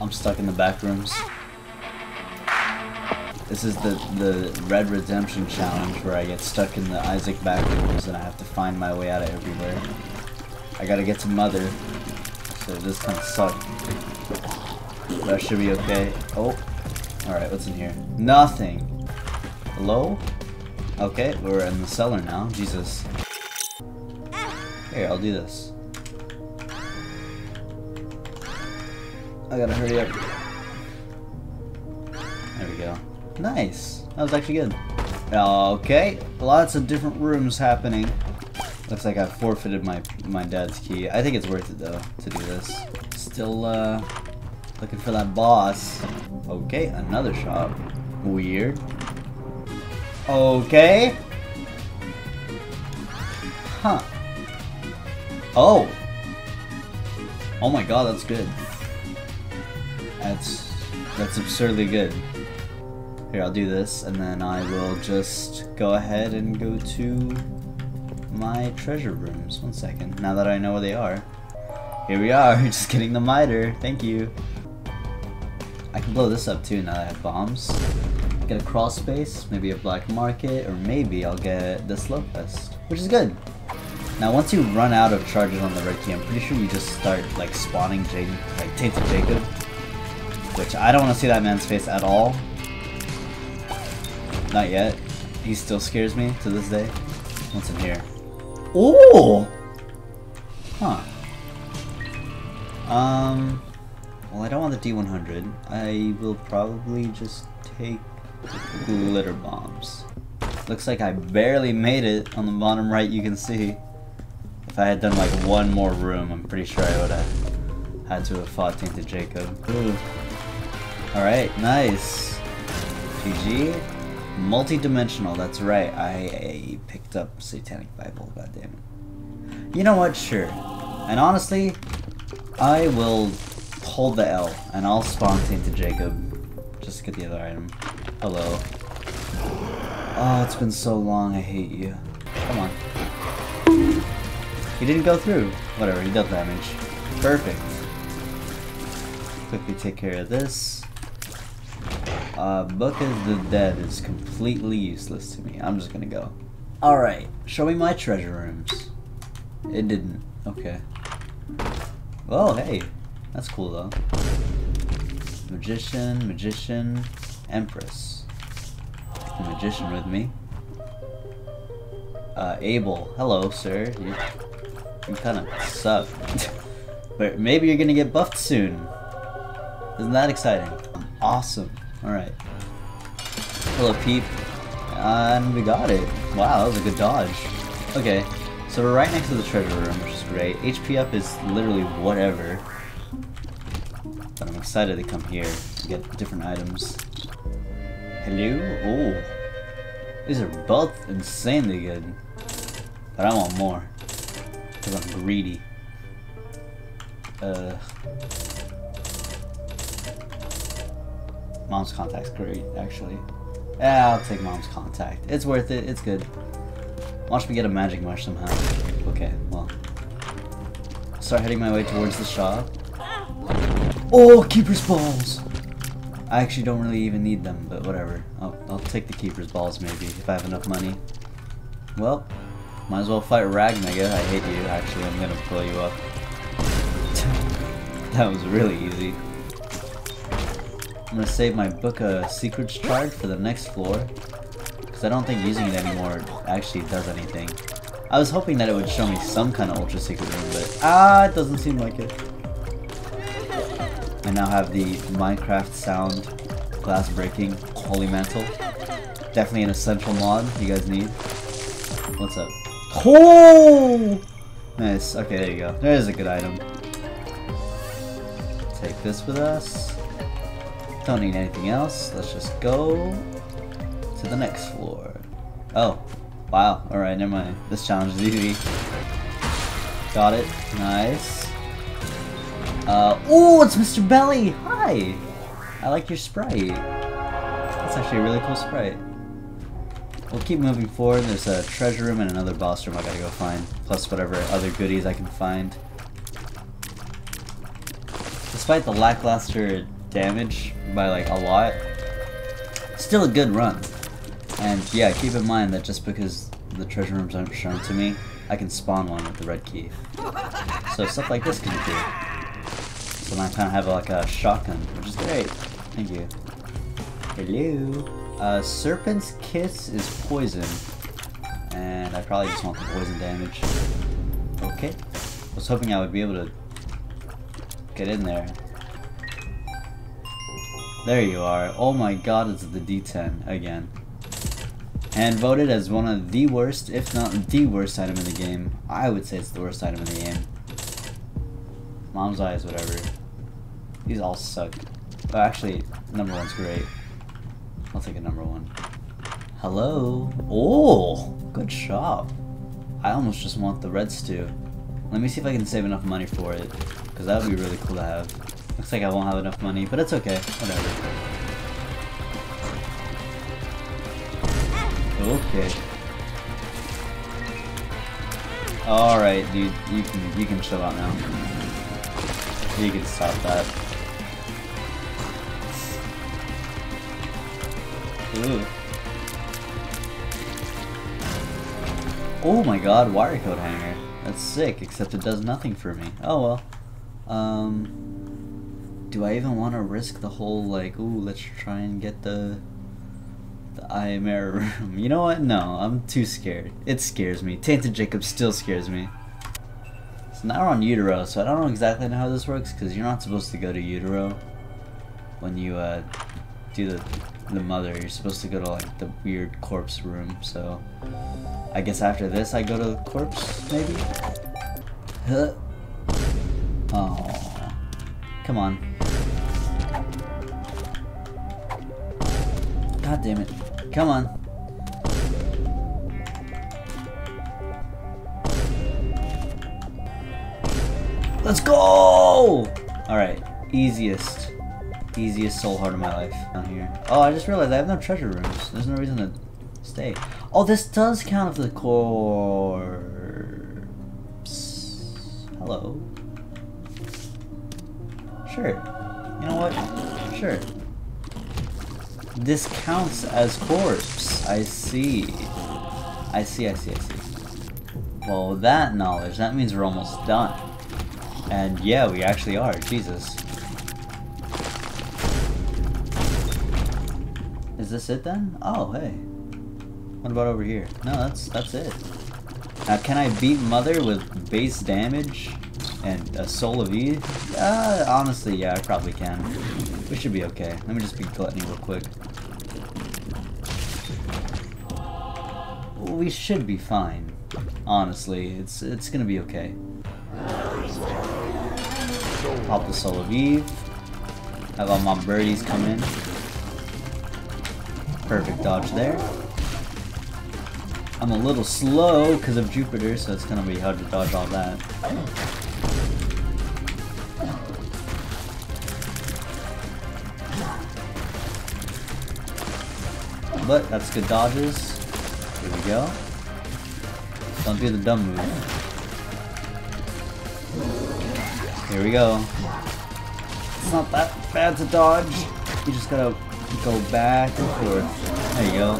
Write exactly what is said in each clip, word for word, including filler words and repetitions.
I'm stuck in the back rooms. This is the, the Red Redemption Challenge where I get stuck in the Isaac back rooms and I have to find my way out of everywhere. I gotta get to Mother, so this kind of sucked. But I should be okay. Oh, alright, what's in here? Nothing! Hello? Okay, we're in the cellar now. Jesus. Here, I'll do this. I gotta hurry up. There we go. Nice! That was actually good. Okay, lots of different rooms happening. Looks like I forfeited my, my dad's key. I think it's worth it though, to do this. Still uh, looking for that boss. Okay, another shop. Weird. Okay. Huh. Oh. Oh my god, that's good. That's, that's absurdly good. Here, I'll do this, and then I will just go ahead and go to my treasure rooms. One second, now that I know where they are. Here we are, just getting the miter, thank you. I can blow this up too now that I have bombs. Get a crawl space, maybe a black market, or maybe I'll get the slow quest, which is good. Now once you run out of charges on the Red Key, I'm pretty sure you just start like spawning Jaden, like Tainted Jacob. Which, I don't want to see that man's face at all. Not yet. He still scares me to this day. What's in here? Ooh! Huh. Um, well, I don't want the D one hundred. I will probably just take Glitter Bombs. Looks like I barely made it. On the bottom right you can see. If I had done like one more room, I'm pretty sure I would have had to have fought Tainted Jacob. Ooh. Alright, nice. G G. Multi-dimensional, that's right. I, I picked up Satanic Bible, goddammit. You know what, sure. And honestly, I will hold the L and I'll spawn Tainted Jacob. Just to get the other item. Hello. Oh, it's been so long, I hate you. Come on. He didn't go through. Whatever, he dealt damage. Perfect. Quickly take care of this. Uh, Book of the Dead is completely useless to me. I'm just gonna go. Alright, show me my treasure rooms. It didn't. Okay. Oh, hey. That's cool, though. Magician, Magician, Empress. The Magician with me. Uh, Abel. Hello, sir. You, you kinda suck. But maybe you're gonna get buffed soon. Isn't that exciting? Awesome. Alright. Hello, Peep. And we got it. Wow, that was a good dodge. Okay, so we're right next to the treasure room, which is great. H P up is literally whatever. But I'm excited to come here to get different items. Hello? Oh. These are both insanely good. But I want more. Because I'm greedy. Uh. Mom's Contact's great, actually. Yeah, I'll take Mom's Contact. It's worth it. It's good. Watch me get a Magic Mushroom somehow. Okay, well. Start heading my way towards the shop. Oh, Keeper's Balls! I actually don't really even need them, but whatever. I'll, I'll take the Keeper's Balls, maybe, if I have enough money. Well, might as well fight Rag Mega. I hate you, actually. I'm gonna blow you up. That was really easy. I'm gonna save my Book of Secrets charge for the next floor, because I don't think using it anymore actually does anything. I was hoping that it would show me some kind of ultra secret room, but ah, it doesn't seem like it. I now have the Minecraft sound glass breaking holy mantle. Definitely an essential mod you guys need. What's up? Oh! Nice. Okay, there you go. There is a good item. Take this with us. Don't need anything else. Let's just go to the next floor. Oh, wow. Alright, never mind. This challenge is easy. Got it. Nice. Uh, oh, it's Mister Belly! Hi! I like your sprite. That's actually a really cool sprite. We'll keep moving forward. There's a treasure room and another boss room I gotta go find. Plus whatever other goodies I can find. despite the lackluster damage by like a lot, still a good run. And yeah, keep in mind that just because the treasure rooms aren't shown to me, I can spawn one with the red key. So stuff like this can be cool. So now I kind of have like a shotgun, which is great. Thank you. Hello. Uh, Serpent's Kiss is poison. And I probably just want the poison damage. Okay. I was hoping I would be able to get in there. There you are. Oh my god, it's the D ten again. And voted as one of the worst, if not the worst item in the game. I would say it's the worst item in the game. Mom's eyes, whatever. These all suck. Oh, actually, number one's great. I'll take a number one. Hello. Oh, good shop. I almost just want the red stew. Let me see if I can save enough money for it, because that would be really cool to have. Looks like I won't have enough money, but it's okay. Whatever. Okay. Alright, dude, you can you can chill out now. You can stop that. Ooh. Oh my god, wire coat hanger. That's sick, except it does nothing for me. Oh well. Um do I even wanna risk the whole like, ooh, let's try and get the I'm in a room. You know what? No, I'm too scared. It scares me. Tainted Jacob still scares me. So now we're on Utero, so I don't know exactly how this works because you're not supposed to go to Utero when you uh, do the the mother. You're supposed to go to like the weird corpse room. So I guess after this, I go to the corpse maybe. Huh? Oh, come on! God damn it! Come on. Let's go! Alright. Easiest. Easiest soul heart of my life down here. Oh, I just realized I have no treasure rooms. There's no reason to stay. Oh, this does count for the corpse. Hello. Sure. You know what? Sure. This counts as corpse. I see. I see, I see, I see. Well, with that knowledge, that means we're almost done. And yeah, we actually are. Jesus. Is this it then? Oh, hey. What about over here? No, that's that's it. Now, can I beat Mother with base damage and a Soul of Eve? Uh, honestly, yeah, I probably can. We should be okay. Let me just be gluttony real quick. We should be fine. Honestly, it's it's gonna be okay. Pop the Soul of Eve. Have all my birdies come in. Perfect dodge there. I'm a little slow because of Jupiter, so it's gonna be hard to dodge all that. But that's good dodges. Here we go. Don't do the dumb move. Here we go. It's not that bad to dodge. You just gotta go back and forth. There you go.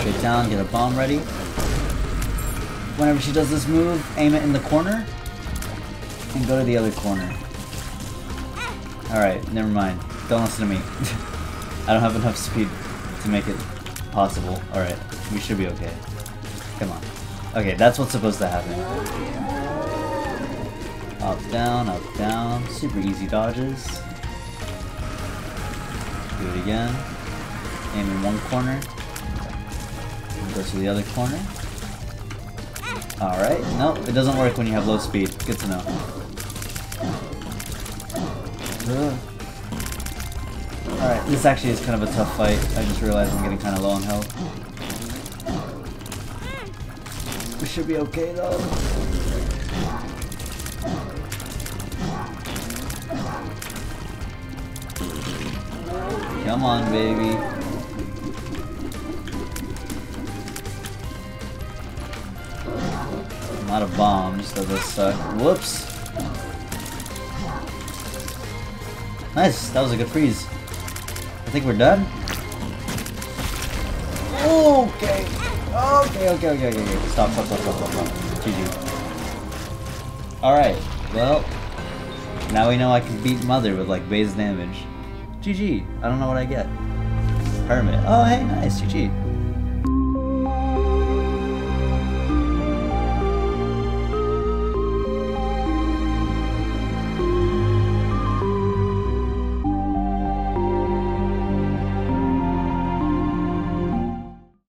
Straight down, get a bomb ready. Whenever she does this move, aim it in the corner. And go to the other corner. Alright, never mind. Don't listen to me. I don't have enough speed to make it possible. Alright, we should be okay. Come on. Okay, that's what's supposed to happen. Up, down, up, down. Super easy dodges. Do it again. Aim in one corner. And go to the other corner. Alright, nope, it doesn't work when you have low speed. Good to know. Ugh. Alright, this actually is kind of a tough fight. I just realized I'm getting kind of low on health. We should be okay though. Come on, baby. My out of bombs, so this uh, whoops. Nice, that was a good freeze. I think we're done. Okay. Okay, okay, okay, okay, okay. Stop, stop, stop, stop, stop, stop. G G. Alright, well, now we know I can beat Mother with like base damage. G G. I don't know what I get. Hermit. Oh, hey, nice. G G.